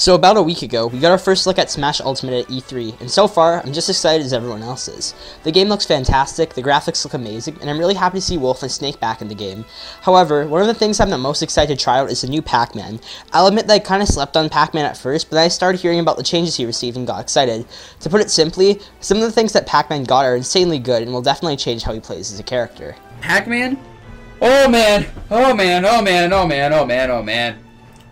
So about a week ago, we got our first look at Smash Ultimate at E3, and so far, I'm just excited as everyone else is. The game looks fantastic, the graphics look amazing, and I'm really happy to see Wolf and Snake back in the game. However, one of the things I'm the most excited to try out is the new Pac-Man. I'll admit that I kinda slept on Pac-Man at first, but then I started hearing about the changes he received and got excited. To put it simply, some of the things that Pac-Man got are insanely good and will definitely change how he plays as a character. Pac-Man? Oh man! Oh man, oh man, oh man, oh man, oh man.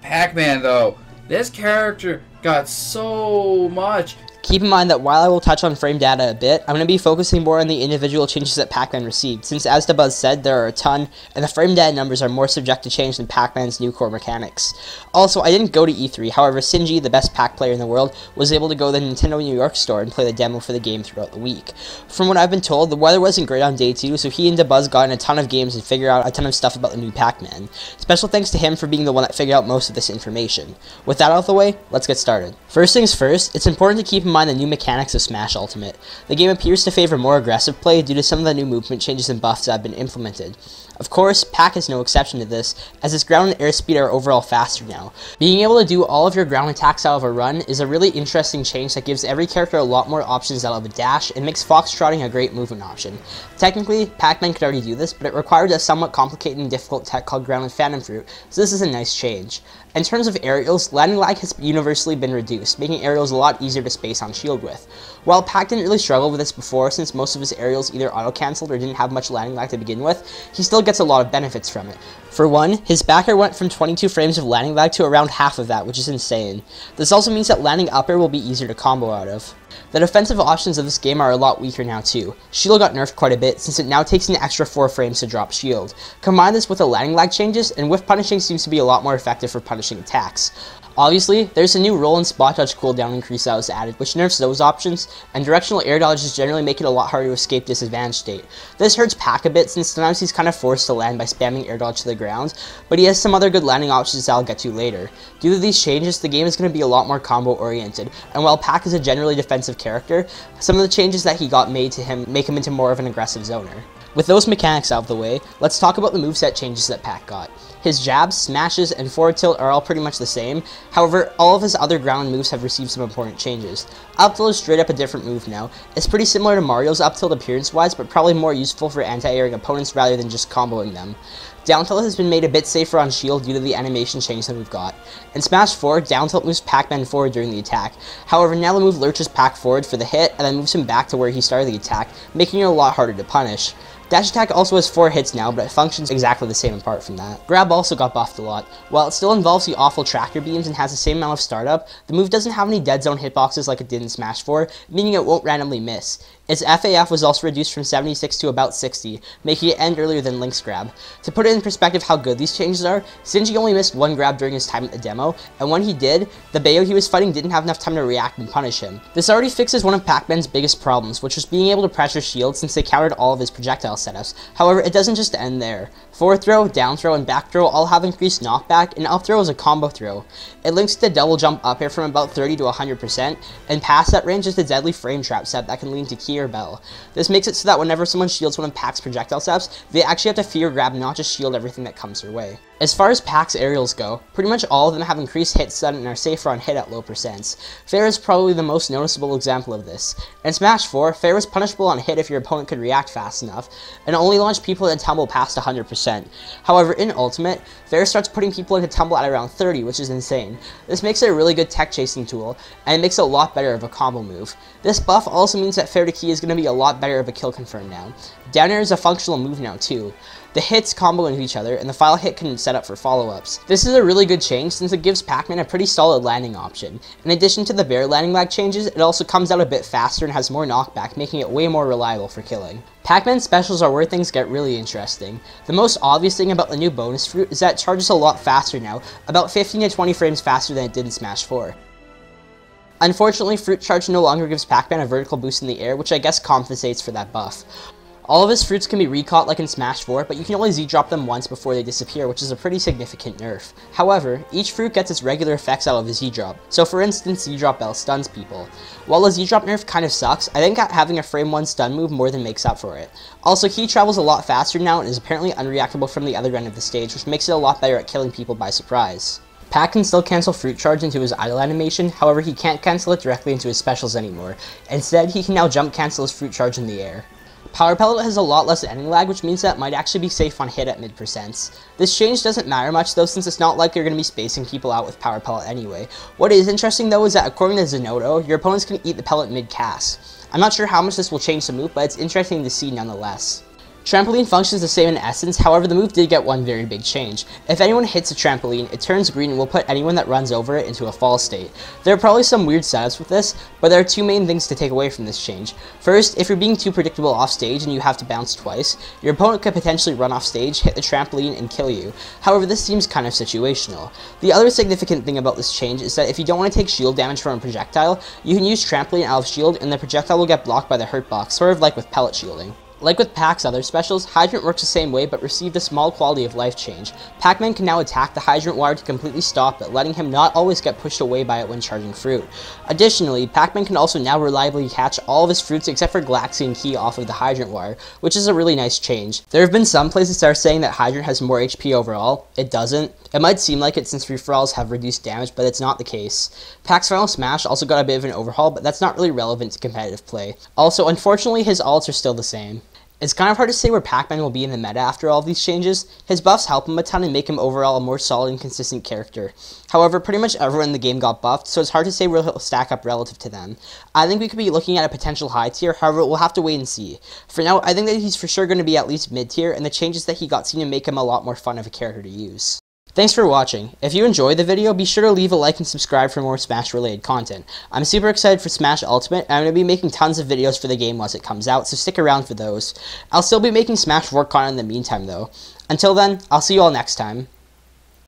Pac-Man though. This character got so much. Keep in mind that while I will touch on frame data a bit, I'm going to be focusing more on the individual changes that Pac-Man received, since as DeBuzz said, there are a ton, and the frame data numbers are more subject to change than Pac-Man's new core mechanics. Also, I didn't go to E3, however Shinji, the best Pac player in the world, was able to go to the Nintendo New York store and play the demo for the game throughout the week. From what I've been told, the weather wasn't great on day 2, so he and DeBuzz got in a ton of games and figured out a ton of stuff about the new Pac-Man. Special thanks to him for being the one that figured out most of this information. With that out of the way, let's get started. First things first, it's important to keep in mind the new mechanics of Smash Ultimate. The game appears to favor more aggressive play due to some of the new movement changes and buffs that have been implemented. Of course, Pac is no exception to this, as his ground and air speed are overall faster now. Being able to do all of your ground attacks out of a run is a really interesting change that gives every character a lot more options out of a dash and makes foxtrotting a great movement option. Technically, Pac-Man could already do this, but it required a somewhat complicated and difficult tech called Grounded Phantom Fruit, so this is a nice change. In terms of aerials, landing lag has universally been reduced, making aerials a lot easier to space on shield with. While Pac didn't really struggle with this before, since most of his aerials either auto-cancelled or didn't have much landing lag to begin with, he still gets a lot of benefits from it. For one, his back air went from 22 frames of landing lag to around half of that, which is insane. This also means that landing up air will be easier to combo out of. The defensive options of this game are a lot weaker now too. Shield got nerfed quite a bit, since it now takes an extra 4 frames to drop shield. Combine this with the landing lag changes, and whiff punishing seems to be a lot more effective for punishing attacks. Obviously, there's a new roll and spot dodge cooldown increase that was added, which nerfs those options, and directional air dodges generally make it a lot harder to escape disadvantage state. This hurts Pac a bit, since sometimes he's kind of forced to land by spamming air dodge to the ground, but he has some other good landing options that I'll get to later. Due to these changes, the game is going to be a lot more combo oriented, and while Pac is a generally defensive character, some of the changes that he got made to him make him into more of an aggressive zoner. With those mechanics out of the way, let's talk about the moveset changes that Pac got. His jabs, smashes, and forward tilt are all pretty much the same, however, all of his other ground moves have received some important changes. Up tilt is straight up a different move now. It's pretty similar to Mario's up tilt appearance-wise, but probably more useful for anti-airing opponents rather than just comboing them. Down tilt has been made a bit safer on shield due to the animation change that we've got. In Smash 4, down tilt moves Pac-Man forward during the attack. However, now the move lurches Pac forward for the hit, and then moves him back to where he started the attack, making it a lot harder to punish. Dash attack also has 4 hits now, but it functions exactly the same apart from that. Grab also got buffed a lot. While it still involves the awful tractor beams and has the same amount of startup, the move doesn't have any dead zone hitboxes like it did in Smash 4, meaning it won't randomly miss. Its FAF was also reduced from 76 to about 60, making it end earlier than Link's grab. To put it in perspective how good these changes are, Shinji only missed 1 grab during his time at the demo, and when he did, the Bayo he was fighting didn't have enough time to react and punish him. This already fixes one of Pac-Man's biggest problems, which was being able to pressure shield since they countered all of his projectile setups. However, it doesn't just end there. Forward throw, down throw, and back throw all have increased knockback, and up throw is a combo throw. It links to the double jump up air from about 30 to 100%, and past that range is the deadly frame trap set that can lead to key or bell. This makes it so that whenever someone shields one of Pac's projectile steps, they actually have to fear grab, not just shield everything that comes their way. As far as Pac's aerials go, pretty much all of them have increased hit stun and are safer on hit at low percents. Fair is probably the most noticeable example of this. In Smash 4, fair was punishable on hit if your opponent could react fast enough, and only launched people that tumble past 100%. However, in Ultimate, fair starts putting people into tumble at around 30, which is insane. This makes it a really good tech chasing tool, and it makes it a lot better of a combo move. This buff also means that fair to key is going to be a lot better of a kill confirm now. Down air is a functional move now too. The hits combo into each other, and the final hit can set up for follow-ups. This is a really good change since it gives Pac-Man a pretty solid landing option. In addition to the bare landing lag changes, it also comes out a bit faster and has more knockback, making it way more reliable for killing. Pac-Man's specials are where things get really interesting. The most obvious thing about the new bonus fruit is that it charges a lot faster now, about 15 to 20 frames faster than it did in Smash 4. Unfortunately, Fruit Charge no longer gives Pac-Man a vertical boost in the air, which I guess compensates for that buff. All of his fruits can be recaught like in Smash 4, but you can only Z-drop them once before they disappear, which is a pretty significant nerf. However, each fruit gets its regular effects out of the Z-drop, so for instance, Z-drop Bell stuns people. While the Z-drop nerf kind of sucks, I think having a frame 1 stun move more than makes up for it. Also, he travels a lot faster now and is apparently unreactable from the other end of the stage, which makes it a lot better at killing people by surprise. Pac can still cancel Fruit Charge into his idle animation, however he can't cancel it directly into his specials anymore. Instead, he can now jump cancel his Fruit Charge in the air. Power Pellet has a lot less ending lag, which means that it might actually be safe on hit at mid-percents. This change doesn't matter much though, since it's not like you're going to be spacing people out with Power Pellet anyway. What is interesting though is that according to Zenodo, your opponents can eat the pellet mid-cast. I'm not sure how much this will change the move, but it's interesting to see nonetheless. Trampoline functions the same in essence, however the move did get one very big change. If anyone hits a trampoline, it turns green and will put anyone that runs over it into a fall state. There are probably some weird setups with this, but there are two main things to take away from this change. First, if you're being too predictable off stage and you have to bounce twice, your opponent could potentially run off stage, hit the trampoline, and kill you. However, this seems kind of situational. The other significant thing about this change is that if you don't want to take shield damage from a projectile, you can use trampoline out of shield and the projectile will get blocked by the hurt box, sort of like with pellet shielding. Like with Pac's other specials, Hydrant works the same way but received a small quality of life change. Pac-Man can now attack the Hydrant wire to completely stop it, letting him not always get pushed away by it when charging fruit. Additionally, Pac-Man can also now reliably catch all of his fruits except for Galaxian Key off of the Hydrant wire, which is a really nice change. There have been some places that are saying that Hydrant has more HP overall. It doesn't. It might seem like it since free-for-alls have reduced damage, but it's not the case. Pac's Final Smash also got a bit of an overhaul, but that's not really relevant to competitive play. Also, unfortunately, his alts are still the same. It's kind of hard to say where Pac-Man will be in the meta after all these changes. His buffs help him a ton and make him overall a more solid and consistent character. However, pretty much everyone in the game got buffed, so it's hard to say where he'll stack up relative to them. I think we could be looking at a potential high tier, however we'll have to wait and see. For now, I think that he's for sure going to be at least mid tier, and the changes that he got seem to make him a lot more fun of a character to use. Thanks for watching. If you enjoyed the video, be sure to leave a like and subscribe for more Smash related content. I'm super excited for Smash Ultimate, and I'm going to be making tons of videos for the game once it comes out, so stick around for those. I'll still be making Smash 4 content in the meantime though. Until then, I'll see you all next time.